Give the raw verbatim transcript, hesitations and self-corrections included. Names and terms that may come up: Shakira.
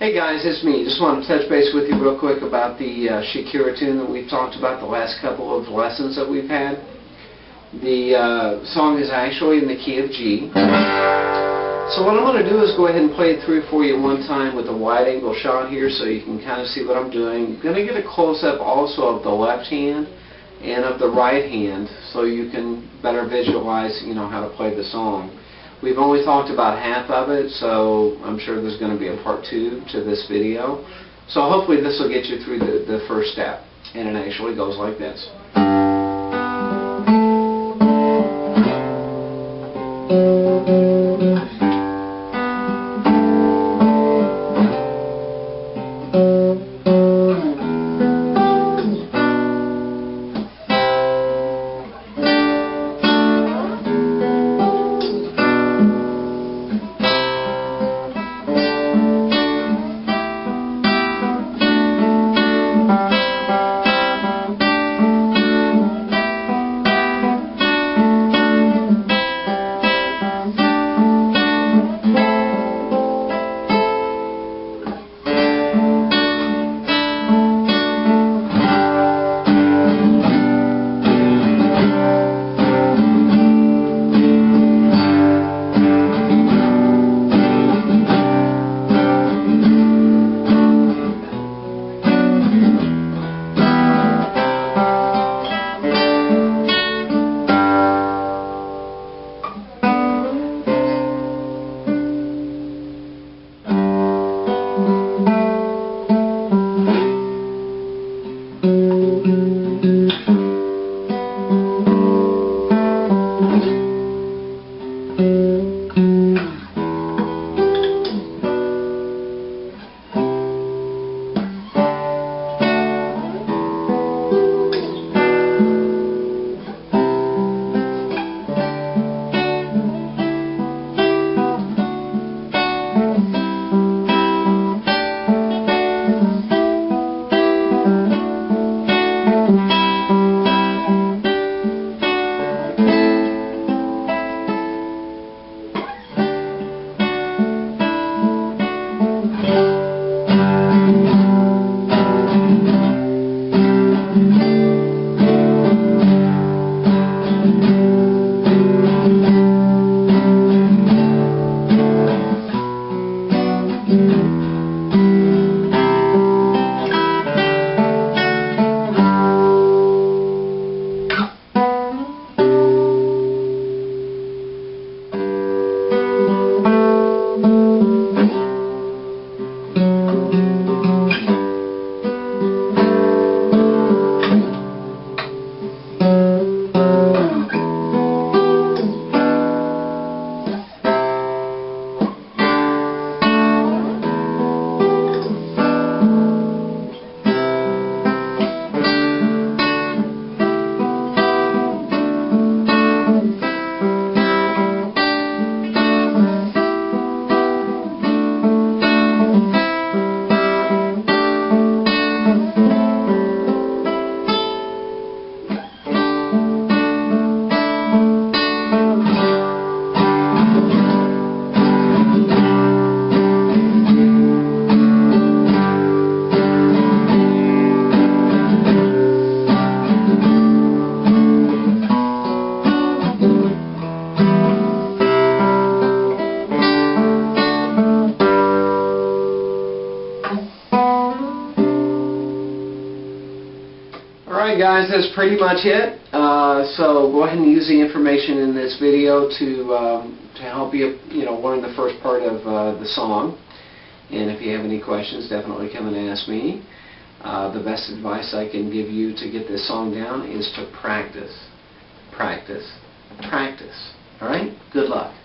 Hey guys, it's me. Just want to touch base with you real quick about the uh, Shakira tune that we've talked about the last couple of lessons that we've had. The uh, song is actually in the key of G. So what I'm going to do is go ahead and play it through for you one time with a wide angle shot here so you can kind of see what I'm doing. I'm going to get a close up also of the left hand and of the right hand so you can better visualize, you know, how to play the song. We've only talked about half of it, so I'm sure there's going to be a part two to this video. So hopefully this will get you through the, the first step. And it actually goes like this. Guys, that's pretty much it. Uh, so go ahead and use the information in this video to um, to help you, you know, learn the first part of uh, the song. And if you have any questions, definitely come and ask me. Uh, the best advice I can give you to get this song down is to practice, practice, practice. All right. Good luck.